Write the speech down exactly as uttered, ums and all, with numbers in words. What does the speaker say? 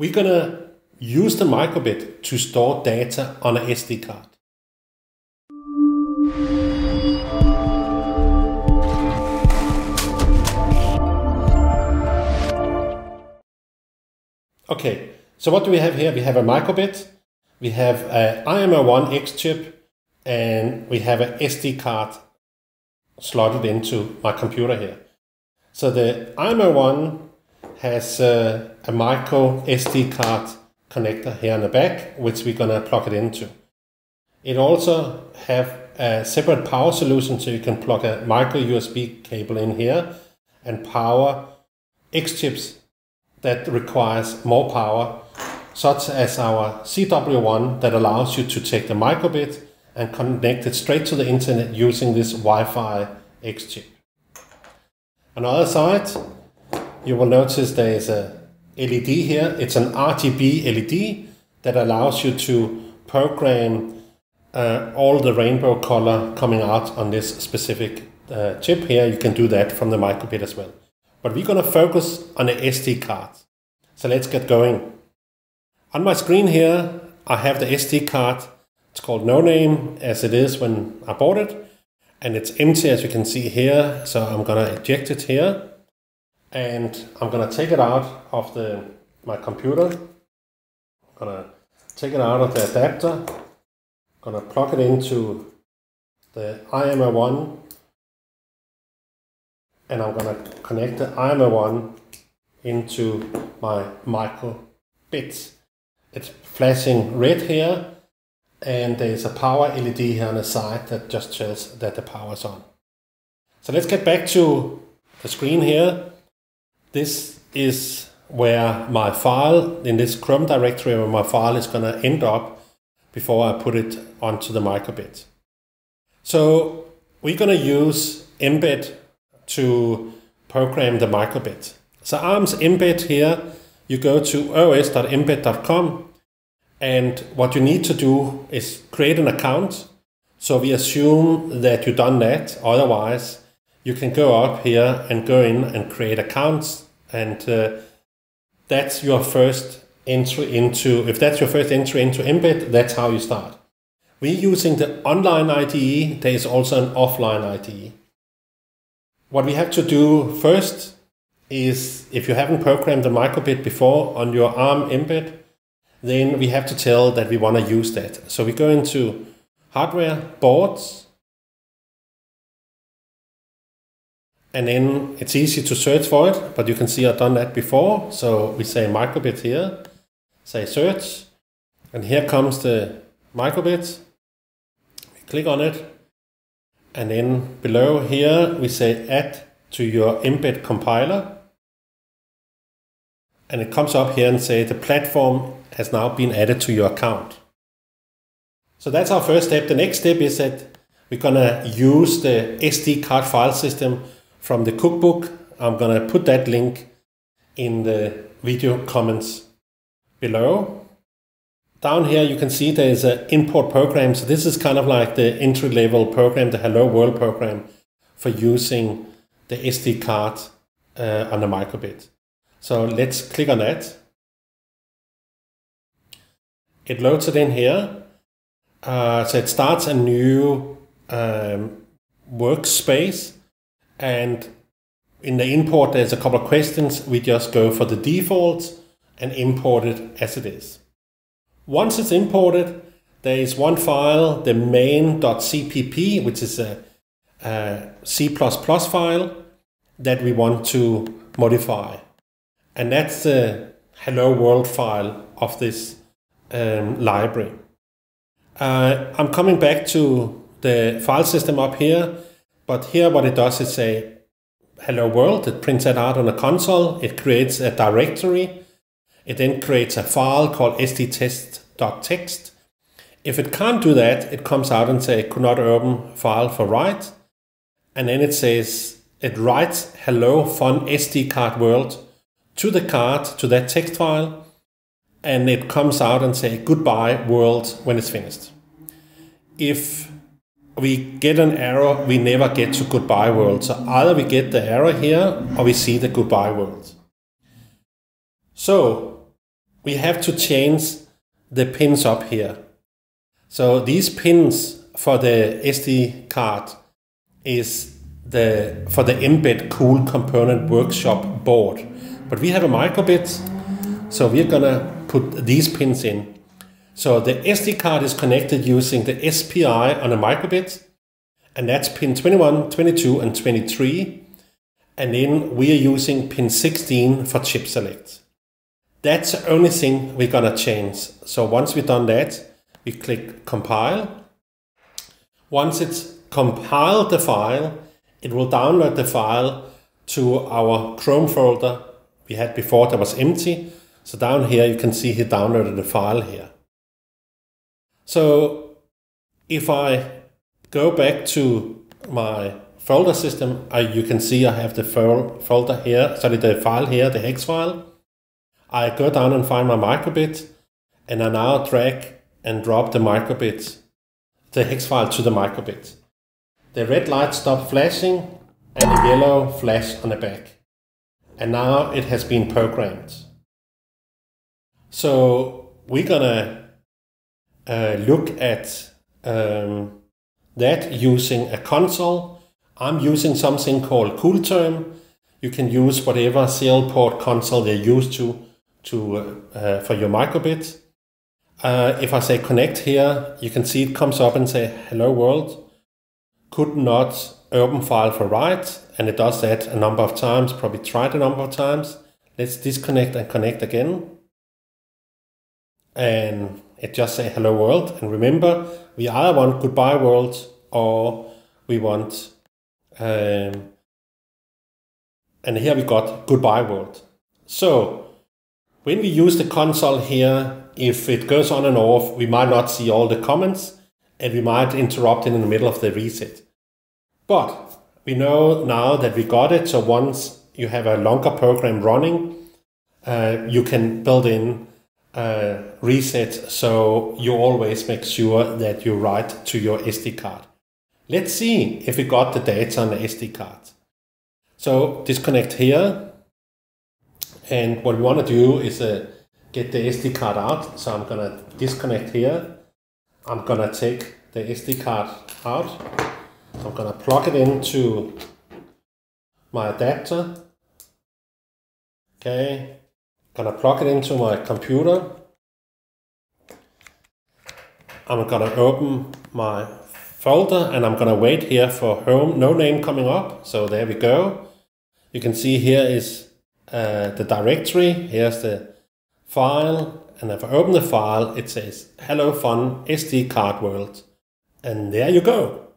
we're going to use the micro:bit to store data on an S D card. Okay, so what do we have here? We have a micro:bit, we have an I M zero one X chip, and we have an S D card slotted into my computer here. So the I M zero one has a, a micro S D card connector here on the back, which we're gonna plug it into. It also have a separate power solution, so you can plug a micro U S B cable in here and power X chips that requires more power, such as our C W one that allows you to take the micro:bit and connect it straight to the internet using this Wi-Fi X chip. On the other side, you will notice there is a L E D here. It's an R G B L E D that allows you to program uh, all the rainbow color coming out on this specific uh, chip here. You can do that from the micro:bit as well. But we're going to focus on the S D card. So let's get going. On my screen here, I have the S D card. It's called No Name, as it is when I bought it. And it's empty, as you can see here. So I'm going to eject it here. And I'm going to take it out of the my computer. I'm going to take it out of the adapter. I'm going to plug it into the I M zero one. And I'm going to connect the I M zero one into my micro:bit. It's flashing red here, and there's a power L E D here on the side that just tells that the power is on. So let's get back to the screen here. This is where my file, in this Chrome directory, where my file is going to end up before I put it onto the micro:bit. So we're going to use mbed to program the micro:bit. So ARM's Mbed here, you go to o s dot m b e d dot com, and what you need to do is create an account. So we assume that you've done that. Otherwise, you can go up here and go in and create accounts, and uh, that's your first entry into, if that's your first entry into Mbed, that's how you start. We're using the online I D E. There is also an offline I D E. What we have to do first is, if you haven't programmed the micro:bit before on your ARM Mbed, then we have to tell that we want to use that. So we go into hardware, boards, and then it's easy to search for it, but you can see I've done that before. So we say micro:bit here, say search, and here comes the micro:bit. We click on it. And then below here, we say add to your Mbed compiler. And it comes up here and say the platform has now been added to your account. So that's our first step. The next step is that we're going to use the S D card file system from the cookbook. I'm going to put that link in the video comments below. Down here, you can see there is an import program. So this is kind of like the entry-level program, the Hello World program for using the S D card uh, on the micro:bit. So let's click on that. It loads it in here. Uh, so it starts a new um, workspace. And in the import, there's a couple of questions. We just go for the defaults and import it as it is. Once it's imported, there is one file, the main dot c p p, which is a, a C plus plus file that we want to modify. And that's the Hello World file of this um, library. Uh, I'm coming back to the file system up here, but here what it does is say Hello World. It prints that out on a console. It creates a directory. It then creates a file called s d test dot t x t. If it can't do that, it comes out and says, could not open file for write. And then it says, it writes hello fun S D card world to the card, to that text file. And it comes out and says, goodbye world when it's finished. If we get an error, we never get to goodbye world. So either we get the error here or we see the goodbye world. So we have to change the pins up here. So these pins for the S D card is the for the Mbed Cool Component Workshop board. But we have a micro:bit, so we're gonna put these pins in. So the S D card is connected using the S P I on a micro:bit, and that's pin twenty-one, twenty-two, and twenty-three. And then we are using pin sixteen for chip select. That's the only thing we're gonna change. So once we've done that, we click compile. Once it's compiled the file, it will download the file to our Chrome folder we had before that was empty. So down here you can see he downloaded the file here. So if I go back to my folder system, I, you can see I have the folder here, sorry, the file here, the hex file. I go down and find my micro:bit, and I now drag and drop the micro:bit, the hex file to the micro:bit. The red light stopped flashing and the yellow flashed on the back. And now it has been programmed. So we're gonna uh, look at um, that using a console. I'm using something called CoolTerm. You can use whatever serial port console they're used to, to uh, for your micro:bit. Uh, if I say connect here, you can see it comes up and say, hello world, could not open file for write. And it does that a number of times, probably tried a number of times. Let's disconnect and connect again. And it just say hello world. And remember, we either want goodbye world or we want, um, and here we got goodbye world. So when we use the console here, if it goes on and off, we might not see all the comments and we might interrupt it in the middle of the reset. But we know now that we got it. So once you have a longer program running, uh, you can build in uh, reset. So you always make sure that you write to your S D card. Let's see if we got the data on the S D card. So disconnect here. And what we want to do is a uh, get the S D card out. So I'm gonna disconnect here. I'm gonna take the S D card out. So I'm gonna plug it into my adapter. Okay, I'm gonna plug it into my computer. I'm gonna open my folder and I'm gonna wait here for home, no name coming up. So there we go. You can see here is uh, the directory. Here's the file, and if I open the file, it says hello fun S D card world, and there you go.